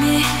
me.